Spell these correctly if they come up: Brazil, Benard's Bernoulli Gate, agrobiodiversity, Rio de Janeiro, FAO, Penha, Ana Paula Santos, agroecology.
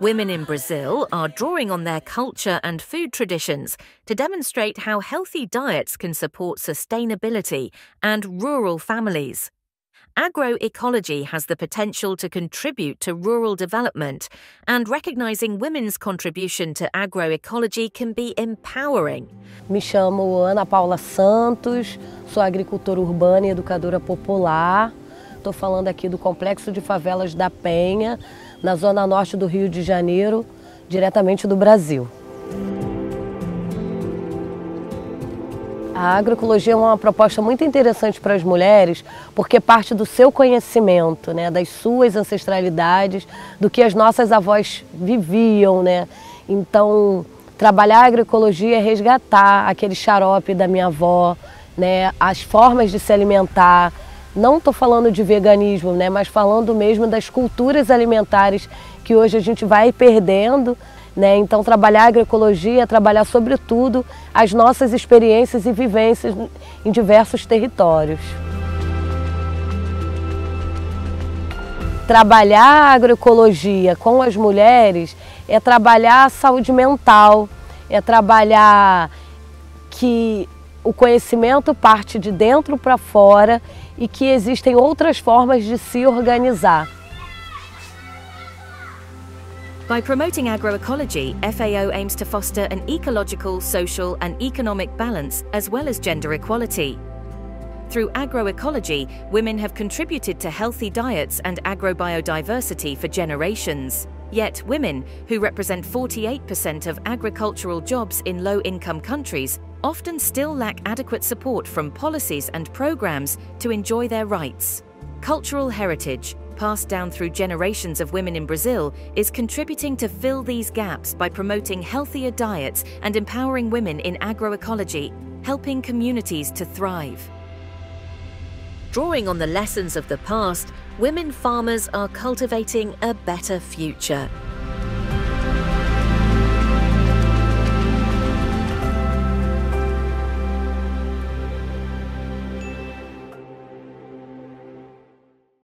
Women in Brazil are drawing on their culture and food traditions to demonstrate how healthy diets can support sustainability and rural families. Agroecology has the potential to contribute to rural development, and recognizing women's contribution to agroecology can be empowering. Me chamo Ana Paula Santos, sou agricultora urbana e educadora popular. Estou falando aqui do Complexo de Favelas da Penha, na zona norte do Rio de Janeiro, diretamente do Brasil. A agroecologia é uma proposta muito interessante para as mulheres, porque parte do seu conhecimento, né, das suas ancestralidades, do que as nossas avós viviam, né? Então, trabalhar a agroecologia é resgatar aquele xarope da minha avó, né, as formas de se alimentar. Não estou falando de veganismo, né, mas falando mesmo das culturas alimentares que hoje a gente vai perdendo. Né? Então, trabalhar a agroecologia, trabalhar sobretudo as nossas experiências e vivências em diversos territórios. Trabalhar a agroecologia com as mulheres é trabalhar a saúde mental, é trabalhar que o conhecimento parte de dentro para fora e que existem outras formas de se organizar. By promoting agroecology, FAO aims to foster an ecological, social and economic balance as well as gender equality. Through agroecology, women have contributed to healthy diets and agrobiodiversity for generations. Yet women, who represent 48% of agricultural jobs in low-income countries, often still lack adequate support from policies and programs to enjoy their rights. Cultural heritage, passed down through generations of women in Brazil, is contributing to fill these gaps by promoting healthier diets and empowering women in agroecology, helping communities to thrive. Drawing on the lessons of the past, women farmers are cultivating a better future.